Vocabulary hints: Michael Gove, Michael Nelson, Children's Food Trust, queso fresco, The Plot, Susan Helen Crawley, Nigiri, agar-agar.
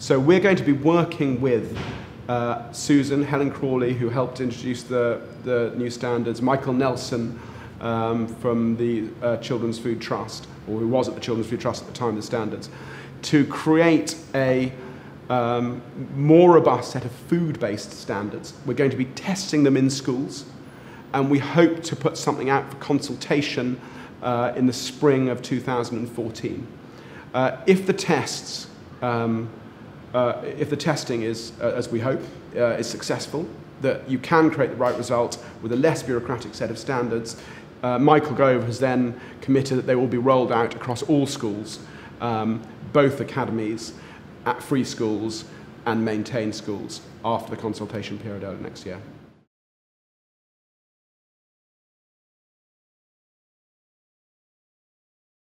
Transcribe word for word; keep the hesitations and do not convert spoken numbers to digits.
So we're going to be working with uh, Susan Helen Crawley, who helped introduce the, the new standards, Michael Nelson um, from the uh, Children's Food Trust, or who was at the Children's Food Trust at the time of the standards, to create a um, more robust set of food-based standards. We're going to be testing them in schools, and we hope to put something out for consultation uh, in the spring of two thousand fourteen. Uh, if the tests um, Uh, if the testing is, uh, as we hope, uh, is successful, that you can create the right result with a less bureaucratic set of standards. Uh, Michael Gove has then committed that they will be rolled out across all schools, um, both academies, at free schools and maintained schools, after the consultation period early next year.